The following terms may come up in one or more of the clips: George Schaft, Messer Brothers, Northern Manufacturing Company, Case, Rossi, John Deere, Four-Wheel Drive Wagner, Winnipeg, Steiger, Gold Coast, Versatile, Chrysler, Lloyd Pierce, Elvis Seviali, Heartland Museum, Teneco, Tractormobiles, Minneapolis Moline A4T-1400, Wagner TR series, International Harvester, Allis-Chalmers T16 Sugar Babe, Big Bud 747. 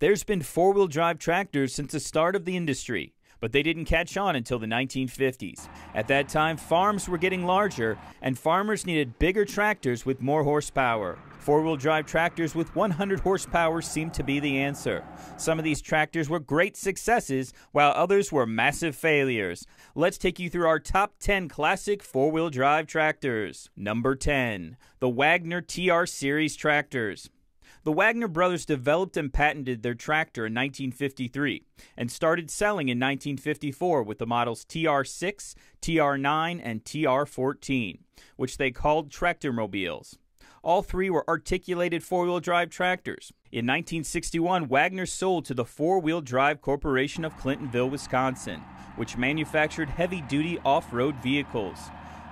There's been four-wheel drive tractors since the start of the industry, but they didn't catch on until the 1950s. At that time, farms were getting larger, and farmers needed bigger tractors with more horsepower. Four-wheel drive tractors with 100 horsepower seemed to be the answer. Some of these tractors were great successes, while others were massive failures. Let's take you through our top 10 classic four-wheel drive tractors. Number 10, the Wagner TR series tractors. The Wagner brothers developed and patented their tractor in 1953 and started selling in 1954 with the models TR6, TR9, and TR14, which they called Tractormobiles. All three were articulated four-wheel drive tractors. In 1961, Wagner sold to the Four-Wheel Drive Corporation of Clintonville, Wisconsin, which manufactured heavy-duty off-road vehicles.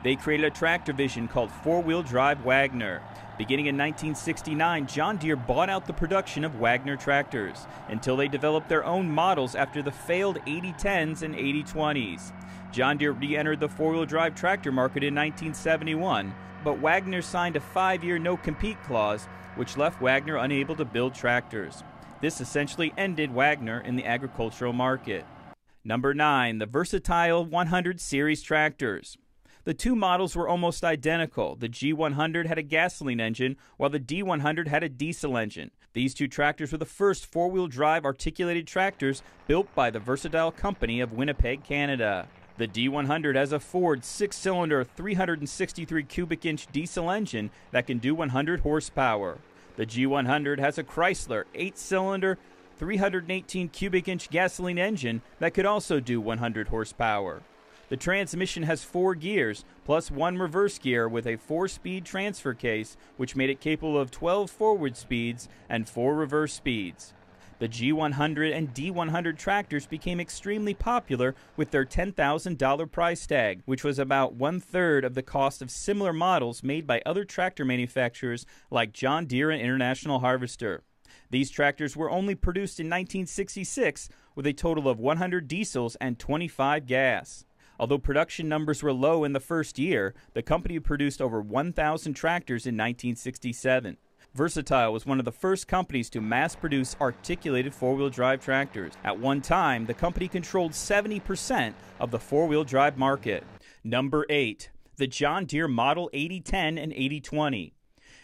They created a tractor division called Four-Wheel Drive Wagner. Beginning in 1969, John Deere bought out the production of Wagner tractors until they developed their own models after the failed 8010s and 8020s. John Deere re-entered the four-wheel drive tractor market in 1971, but Wagner signed a 5-year no-compete clause, which left Wagner unable to build tractors. This essentially ended Wagner in the agricultural market. Number 9, the Versatile 100 series tractors. The two models were almost identical. The G100 had a gasoline engine, while the D100 had a diesel engine. These two tractors were the first four-wheel drive articulated tractors built by the Versatile Company of Winnipeg, Canada. The D100 has a Ford 6-cylinder 363 cubic inch diesel engine that can do 100 horsepower. The G100 has a Chrysler 8-cylinder 318 cubic inch gasoline engine that could also do 100 horsepower. The transmission has 4 gears, plus 1 reverse gear with a 4-speed transfer case, which made it capable of 12 forward speeds and 4 reverse speeds. The G100 and D100 tractors became extremely popular with their $10,000 price tag, which was about 1/3 of the cost of similar models made by other tractor manufacturers like John Deere and International Harvester. These tractors were only produced in 1966 with a total of 100 diesels and 25 gas. Although production numbers were low in the first year, the company produced over 1,000 tractors in 1967. Versatile was one of the first companies to mass-produce articulated four-wheel drive tractors. At one time, the company controlled 70% of the four-wheel drive market. Number 8, the John Deere Model 8010 and 8020.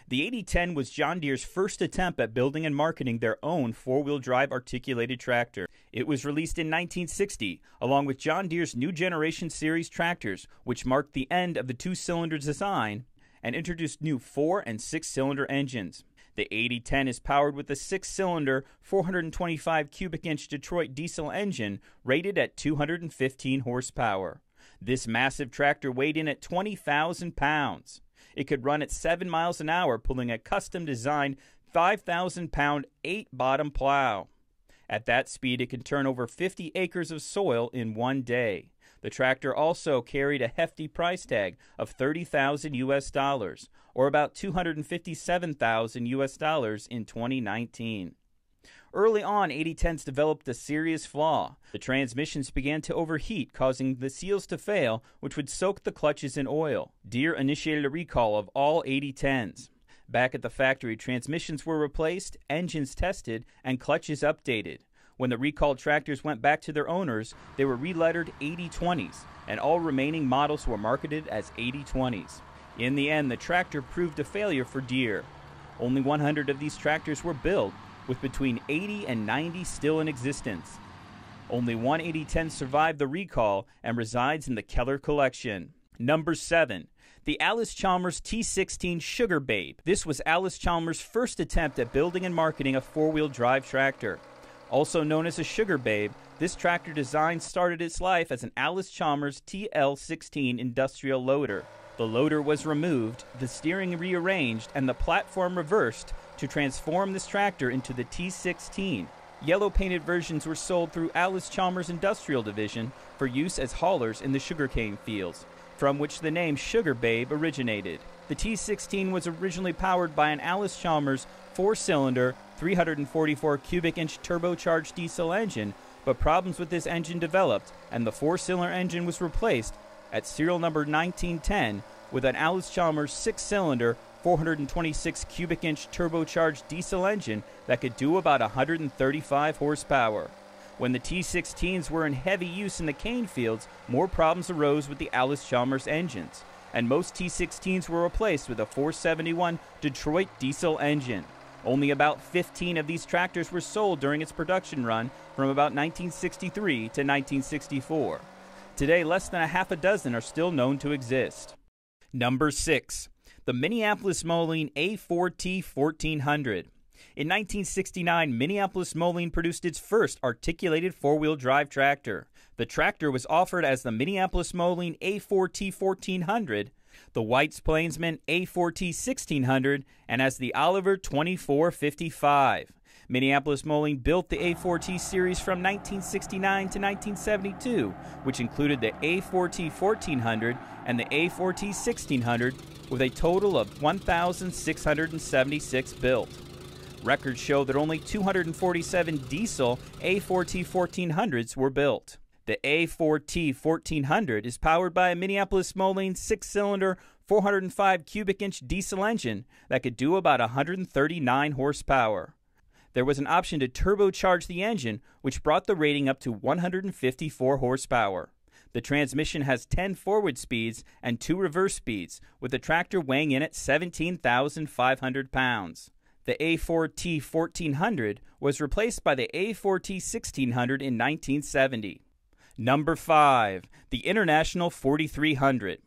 The 8010 was John Deere's first attempt at building and marketing their own four-wheel drive articulated tractor. It was released in 1960, along with John Deere's new generation series tractors, which marked the end of the two-cylinder design and introduced new 4- and 6-cylinder engines. The 8010 is powered with a 6-cylinder, 425 cubic inch Detroit diesel engine rated at 215 horsepower. This massive tractor weighed in at 20,000 pounds. It could run at 7 miles an hour, pulling a custom-designed 5,000-pound 8-bottom plow. At that speed, it could turn over 50 acres of soil in one day. The tractor also carried a hefty price tag of $30,000 US, or about $257,000 US in 2019. Early on, 8010s developed a serious flaw. The transmissions began to overheat, causing the seals to fail, which would soak the clutches in oil. Deere initiated a recall of all 8010s. Back at the factory, transmissions were replaced, engines tested, and clutches updated. When the recalled tractors went back to their owners, they were relettered 8020s, and all remaining models were marketed as 8020s. In the end, the tractor proved a failure for Deere. Only 100 of these tractors were built, with between 80 and 90 still in existence. Only one 8010 survived the recall and resides in the Keller collection. Number 7, the Allis-Chalmers T16 Sugar Babe. This was Allis-Chalmers' first attempt at building and marketing a four-wheel drive tractor. Also known as a Sugar Babe, this tractor design started its life as an Allis-Chalmers TL16 industrial loader. The loader was removed, the steering rearranged, and the platform reversed to transform this tractor into the T16. Yellow-painted versions were sold through Allis-Chalmers Industrial Division for use as haulers in the sugarcane fields, from which the name Sugar Babe originated. The T16 was originally powered by an Allis-Chalmers 4-cylinder, 344 cubic inch turbocharged diesel engine, but problems with this engine developed, and the 4-cylinder engine was replaced at serial number 1910 with an Allis-Chalmers 6-cylinder, 426 cubic inch turbocharged diesel engine that could do about 135 horsepower. When the T16s were in heavy use in the cane fields, more problems arose with the Allis-Chalmers engines, and most T16s were replaced with a 471 Detroit diesel engine. Only about 15 of these tractors were sold during its production run from about 1963 to 1964. Today, less than a half a dozen are still known to exist. Number 6. The Minneapolis Moline A4T-1400. In 1969, Minneapolis Moline produced its first articulated four-wheel drive tractor. The tractor was offered as the Minneapolis Moline A4T-1400, the Whites Plainsman A4T-1600, and as the Oliver 2455. Minneapolis Moline built the A4T series from 1969 to 1972, which included the A4T-1400 and the A4T-1600, with a total of 1,676 built. Records show that only 247 diesel A4T-1400s were built. The A4T-1400 is powered by a Minneapolis Moline 6-cylinder 405 cubic inch diesel engine that could do about 139 horsepower. There was an option to turbocharge the engine, which brought the rating up to 154 horsepower. The transmission has 10 forward speeds and 2 reverse speeds, with the tractor weighing in at 17,500 pounds. The A4T-1400 was replaced by the A4T-1600 in 1970. Number 5. The International 4300.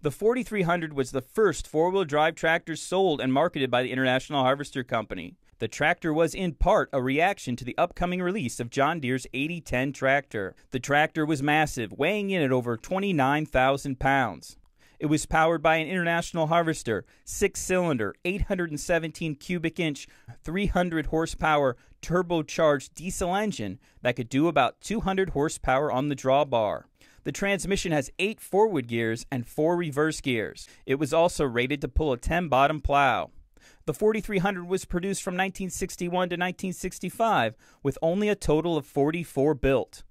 The 4300 was the first four-wheel drive tractor sold and marketed by the International Harvester Company. The tractor was in part a reaction to the upcoming release of John Deere's 8010 tractor. The tractor was massive, weighing in at over 29,000 pounds. It was powered by an International Harvester 6-cylinder, 817 cubic inch, 300 horsepower turbocharged diesel engine that could do about 200 horsepower on the drawbar. The transmission has 8 forward gears and 4 reverse gears. It was also rated to pull a 10-bottom plow. The 4300 was produced from 1961 to 1965 with only a total of 44 built.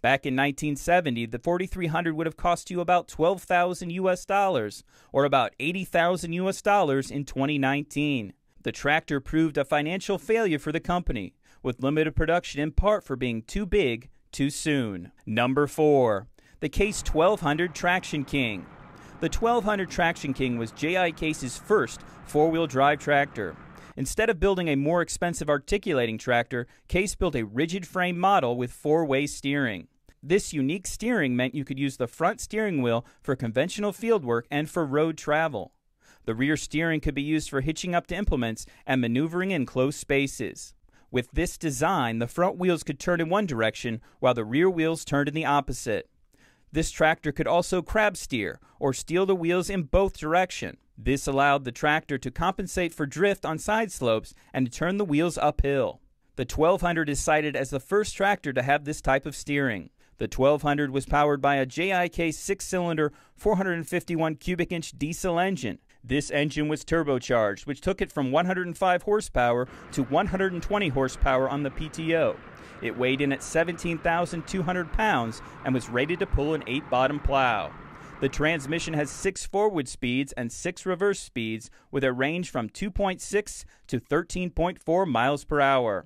Back in 1970, the 4300 would have cost you about $12,000 or about $80,000 in 2019. The tractor proved a financial failure for the company, with limited production in part for being too big too soon. Number 4. The Case 1200 Traction King. The 1200 Traction King was J.I. Case's first four-wheel drive tractor. Instead of building a more expensive articulating tractor, Case built a rigid frame model with 4-way steering. This unique steering meant you could use the front steering wheel for conventional field work and for road travel. The rear steering could be used for hitching up to implements and maneuvering in closed spaces. With this design, the front wheels could turn in one direction while the rear wheels turned in the opposite. This tractor could also crab steer or steer the wheels in both directions. This allowed the tractor to compensate for drift on side slopes and to turn the wheels uphill. The 1200 is cited as the first tractor to have this type of steering. The 1200 was powered by a JIK 6-cylinder 451 cubic inch diesel engine. This engine was turbocharged, which took it from 105 horsepower to 120 horsepower on the PTO. It weighed in at 17,200 pounds and was rated to pull an 8-bottom plow. The transmission has 6 forward speeds and 6 reverse speeds with a range from 2.6 to 13.4 miles per hour.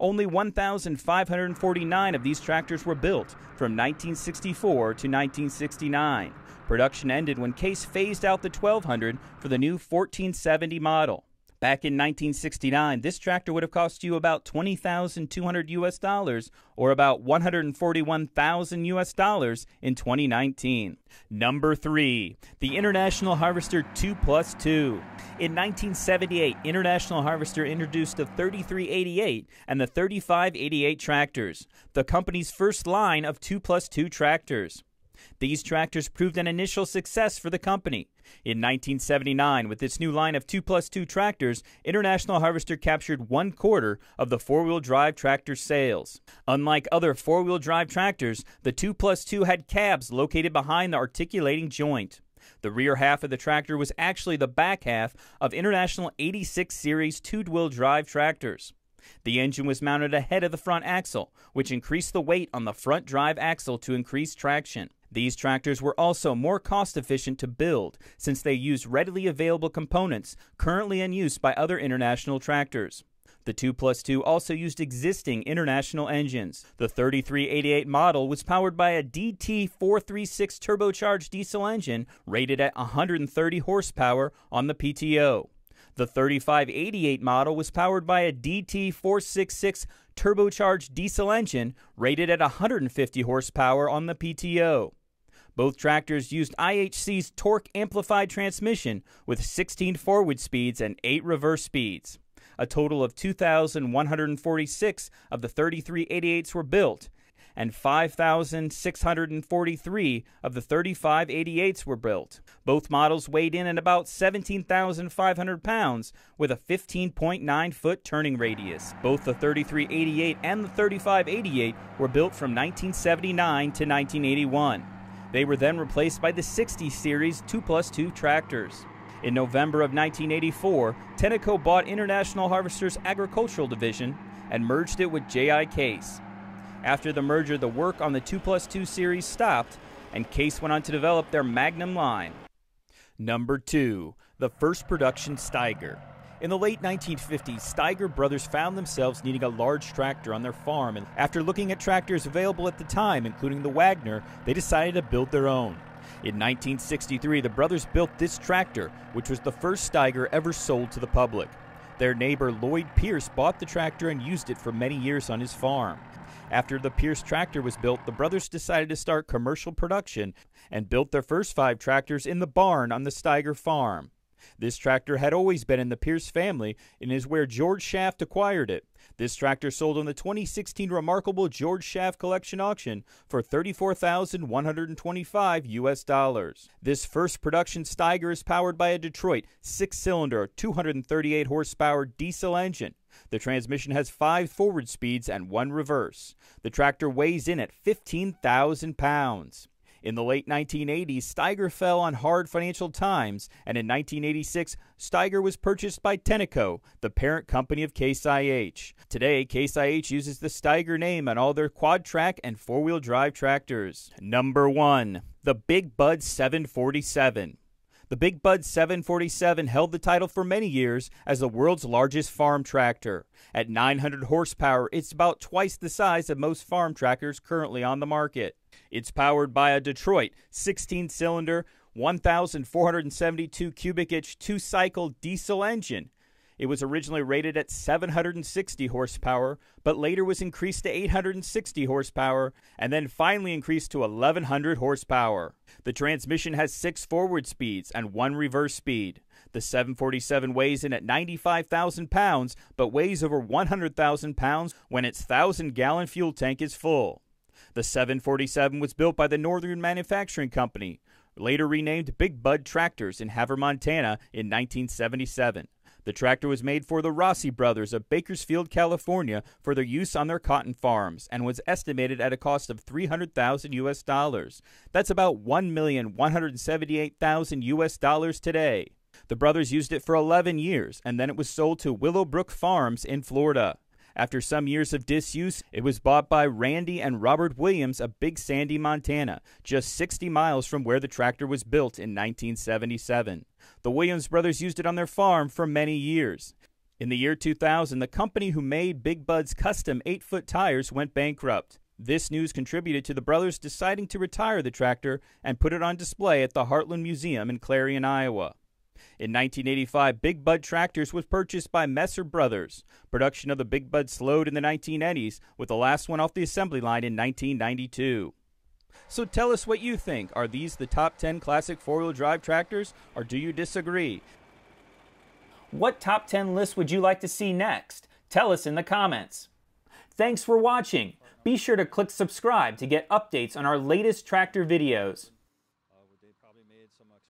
Only 1,549 of these tractors were built from 1964 to 1969. Production ended when Case phased out the 1200 for the new 1470 model. Back in 1969, this tractor would have cost you about $20,200 or about $141,000 in 2019. Number 3. The International Harvester 2+2. In 1978, International Harvester introduced the 3388 and the 3588 tractors, the company's first line of 2+2 tractors. These tractors proved an initial success for the company. In 1979, with its new line of 2+2 tractors, International Harvester captured 1/4 of the four-wheel drive tractor sales. Unlike other four-wheel drive tractors, the 2+2 had cabs located behind the articulating joint. The rear half of the tractor was actually the back half of International 86 series two-wheel drive tractors. The engine was mounted ahead of the front axle, which increased the weight on the front drive axle to increase traction. These tractors were also more cost-efficient to build, since they used readily available components currently in use by other international tractors. The 2+2 also used existing international engines. The 3388 model was powered by a DT 436 turbocharged diesel engine rated at 130 horsepower on the PTO. The 3588 model was powered by a DT 466 turbocharged diesel engine rated at 150 horsepower on the PTO. Both tractors used IHC's torque amplified transmission with 16 forward speeds and 8 reverse speeds. A total of 2,146 of the 3388s were built, and 5,643 of the 3588s were built. Both models weighed in at about 17,500 pounds with a 15.9-foot turning radius. Both the 3388 and the 3588 were built from 1979 to 1981. They were then replaced by the 60 series 2+2 tractors. In November of 1984, Teneco bought International Harvester's agricultural division and merged it with J.I. Case. After the merger, the work on the 2+2 series stopped, and Case went on to develop their Magnum line. Number 2. The first production Steiger. In the late 1950s, Steiger brothers found themselves needing a large tractor on their farm, and after looking at tractors available at the time, including the Wagner, they decided to build their own. In 1963, the brothers built this tractor, which was the first Steiger ever sold to the public. Their neighbor Lloyd Pierce bought the tractor and used it for many years on his farm. After the Pierce tractor was built, the brothers decided to start commercial production and built their first 5 tractors in the barn on the Steiger farm. This tractor had always been in the Pierce family and is where George Schaft acquired it. This tractor sold on the 2016 Remarkable George Schaft Collection auction for $34,125 US. This first production Steiger is powered by a Detroit 6-cylinder 238 horsepower diesel engine. The transmission has 5 forward speeds and 1 reverse. The tractor weighs in at 15,000 pounds. In the late 1980s, Steiger fell on hard financial times, and in 1986, Steiger was purchased by Teneco, the parent company of Case IH. Today, Case IH uses the Steiger name on all their quad-track and four-wheel drive tractors. Number 1. The Big Bud 747. The Big Bud 747 held the title for many years as the world's largest farm tractor. At 900 horsepower, it's about twice the size of most farm tractors currently on the market. It's powered by a Detroit 16-cylinder, 1,472 cubic inch 2-cycle diesel engine. It was originally rated at 760 horsepower, but later was increased to 860 horsepower, and then finally increased to 1,100 horsepower. The transmission has 6 forward speeds and 1 reverse speed. The 747 weighs in at 95,000 pounds, but weighs over 100,000 pounds when its 1,000-gallon fuel tank is full. The 747 was built by the Northern Manufacturing Company, later renamed Big Bud Tractors in Havre, Montana in 1977. The tractor was made for the Rossi brothers of Bakersfield, California for their use on their cotton farms and was estimated at a cost of $300,000 US. That's about $1,178,000 US today. The brothers used it for 11 years and then it was sold to Willowbrook Farms in Florida. After some years of disuse, it was bought by Randy and Robert Williams of Big Sandy, Montana, just 60 miles from where the tractor was built in 1977. The Williams brothers used it on their farm for many years. In the year 2000, the company who made Big Bud's custom 8-foot tires went bankrupt. This news contributed to the brothers deciding to retire the tractor and put it on display at the Heartland Museum in Clarion, Iowa. In 1985, Big Bud Tractors was purchased by Messer Brothers. Production of the Big Bud slowed in the 1980s, with the last one off the assembly line in 1992. So tell us what you think. Are these the top 10 classic four-wheel drive tractors, or do you disagree? What top 10 lists would you like to see next? Tell us in the comments. Thanks for watching. Be sure to click subscribe to get updates on our latest tractor videos.